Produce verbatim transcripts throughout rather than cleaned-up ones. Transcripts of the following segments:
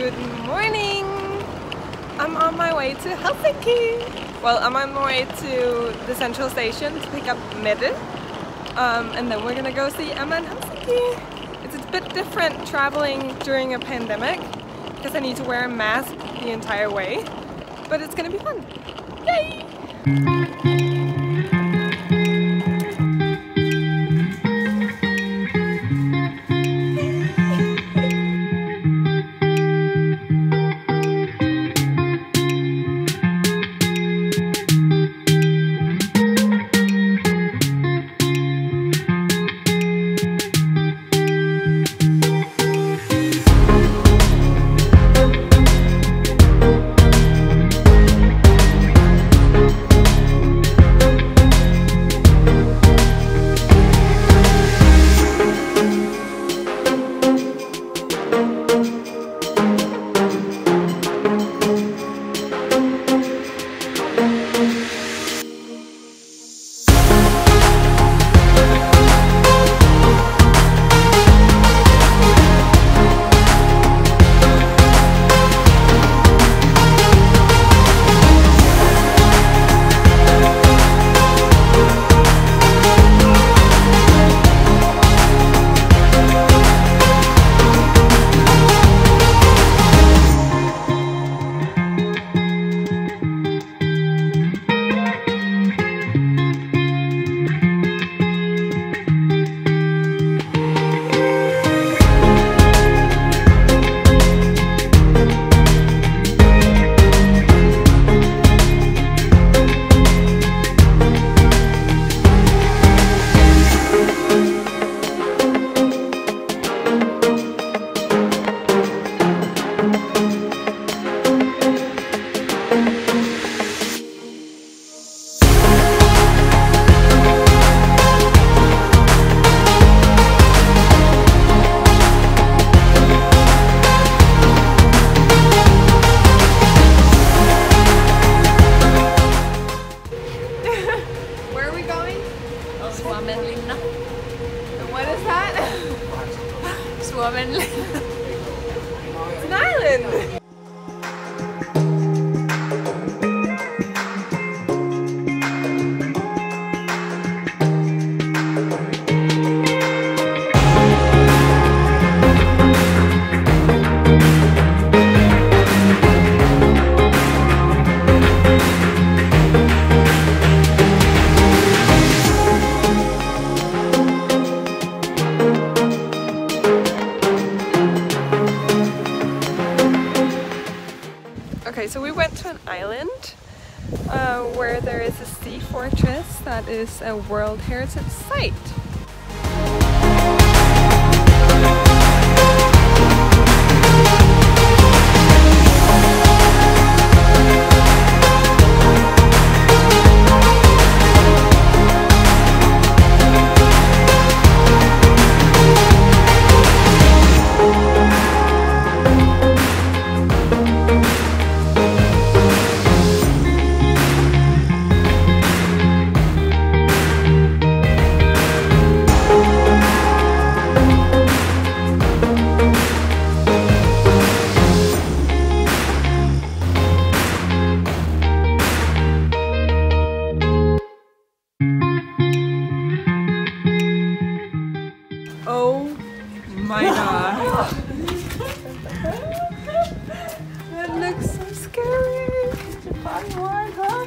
Good morning! I'm on my way to Helsinki! Well, I'm on my way to the central station to pick up Mette, um, and then we're gonna go see Emma in Helsinki! It's a bit different traveling during a pandemic because I need to wear a mask the entire way, but it's gonna be fun! Yay! What is that? Suomenlinna. It's an island! Okay, so we went to an island uh, where there is a sea fortress that is a World Heritage Site. My God. That looks so scary. It's a fun one, huh?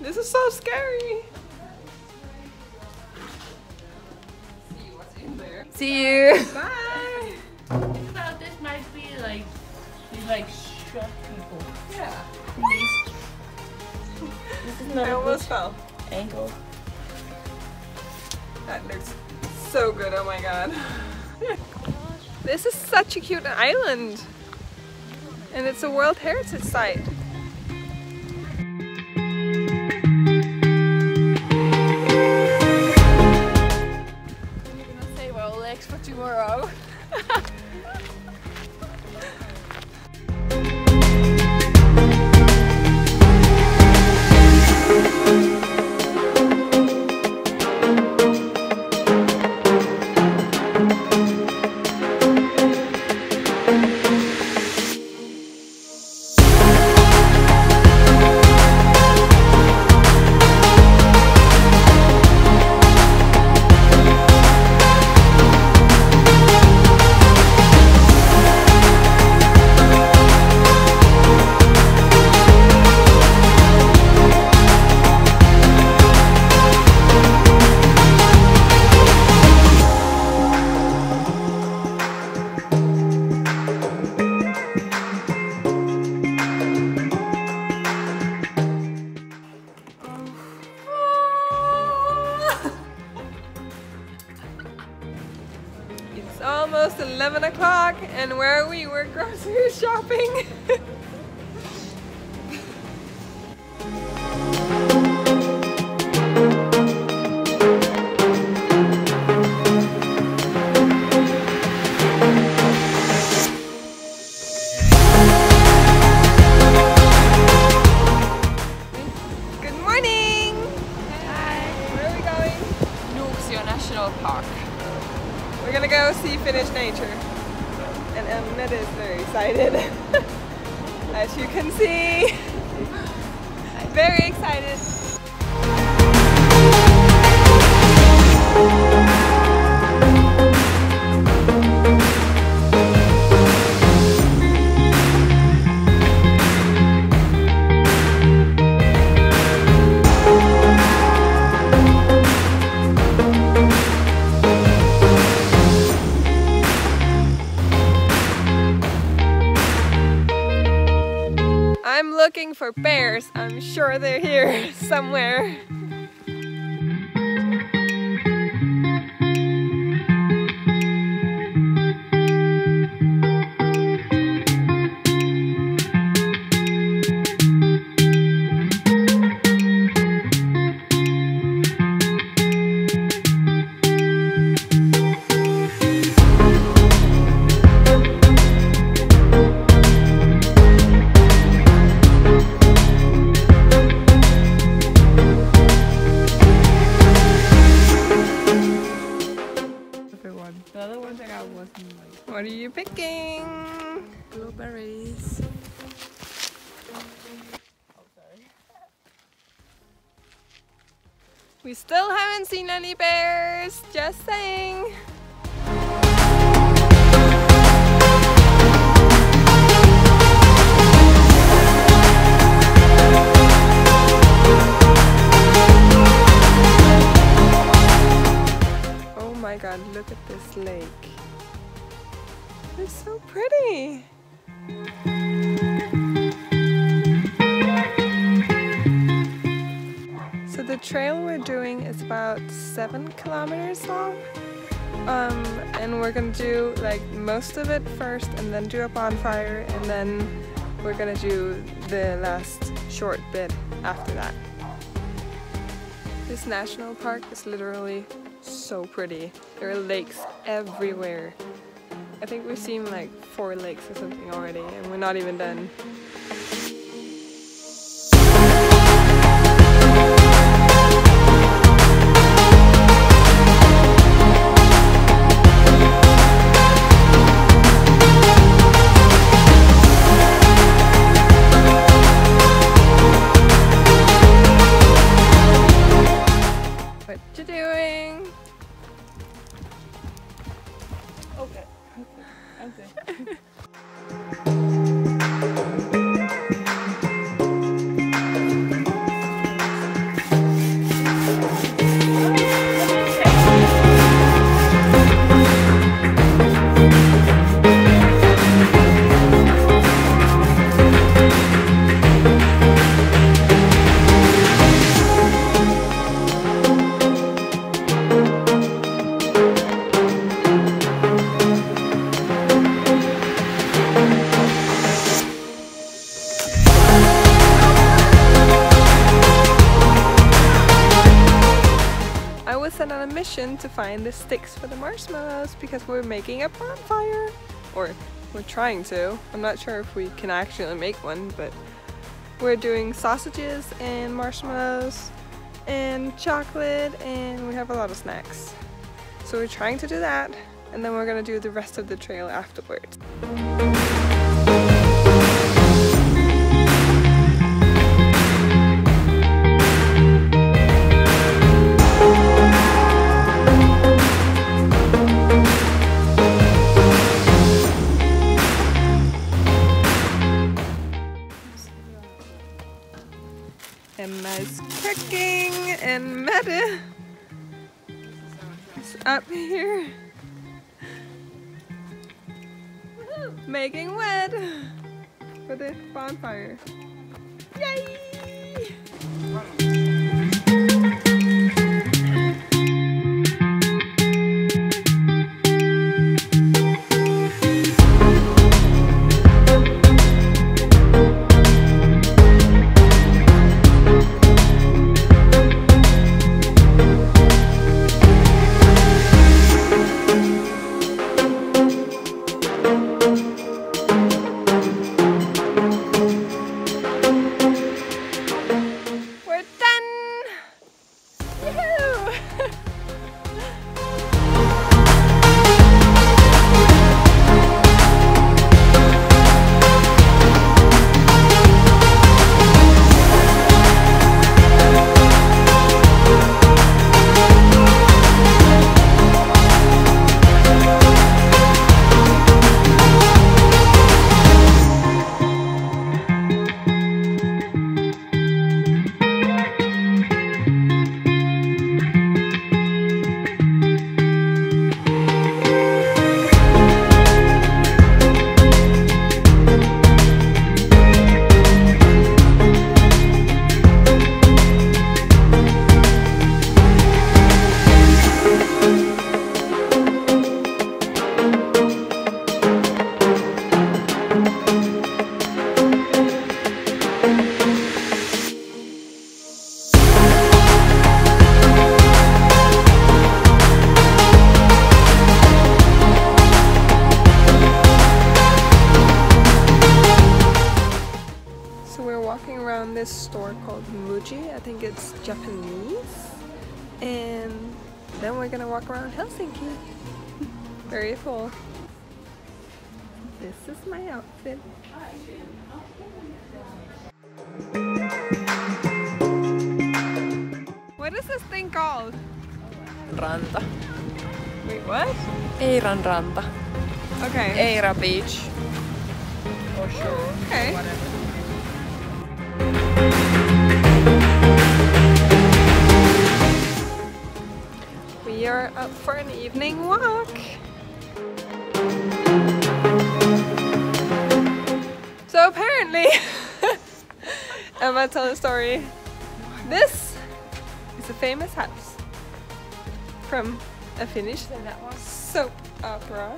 This is so scary! See what's in there. See you! Bye! Think about this might be like, you like shock people. Yeah. This is not I almost fell. Ankle. That looks so good, oh my god. This is such a cute island, and it's a World Heritage Site. Tomorrow. Almost eleven o'clock, and where are we? We're grocery shopping. Good morning! Hi! Where are we going? Nuuksio National Park. We're gonna go see Finnish nature, and um, Mette is very excited, as you can see. I'm very excited. I'm looking for bears. I'm sure they're here somewhere. What are you picking? Blueberries. Oh, sorry. We still haven't seen any bears, just saying. Oh my god, look at this lake. They're so pretty! So the trail we're doing is about seven kilometers long, um, and we're gonna do like most of it first and then do a bonfire, and then we're gonna do the last short bit after that. This national park is literally so pretty. There are lakes everywhere. I think we've seen like four lakes or something already, and we're not even done. What you doing? Okay. Okay. sent on a mission to find the sticks for the marshmallows because we're making a bonfire. Or we're trying to. I'm not sure if we can actually make one, but we're doing sausages and marshmallows and chocolate, and we have a lot of snacks. So we're trying to do that, and then we're gonna do the rest of the trail afterwards. Emma is cooking, and Mette is up here making wood for the bonfire. Yay! This store called Muji, I think it's Japanese, and then we're gonna walk around Helsinki. Very full. This is my outfit. What is this thing called? Ranta. Wait, what? Eiranranta. Okay. Eira beach. Or shore. Oh, okay. Whatever. We are up for an evening walk. So apparently, Emma tell a story. This is a famous house from a Finnish soap opera.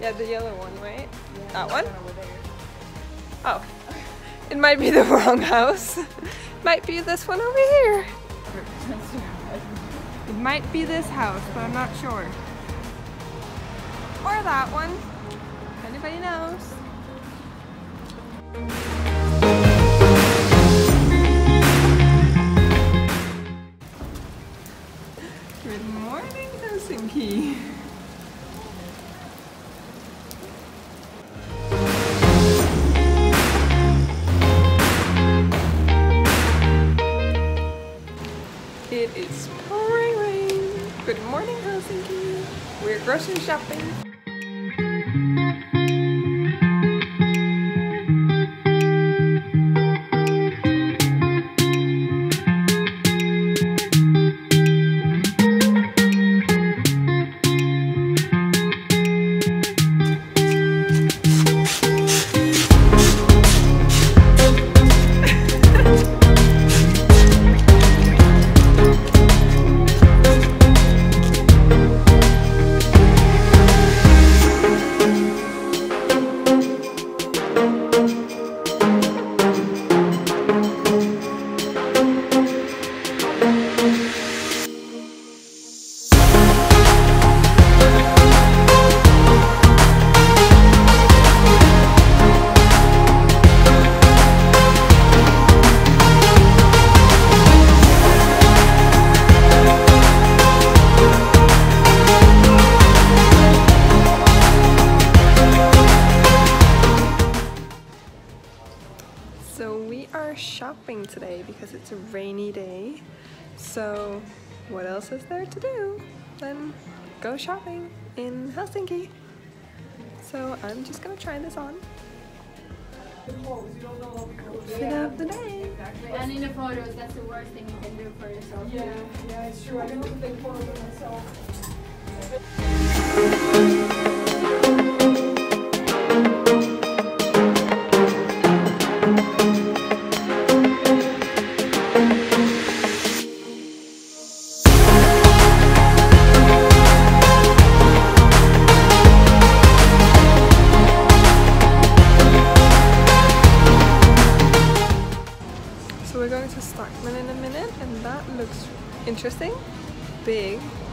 Yeah, the yellow one, right? Yeah, that one? Oh. It might be the wrong house. Might be this one over here. It might be this house, but I'm not sure. Or that one. If anybody knows. Good morning, Helsinki. It's pouring rain. Good morning, Helsinki. We're grocery shopping. It's a rainy day, so what else is there to do than go shopping in Helsinki? So I'm just gonna try this on. Fit up the day. And in the photos, that's the worst thing you can do for yourself. Yeah, yeah, it's true. I don't take photos of myself. Stockman in a minute, and that looks interesting, big,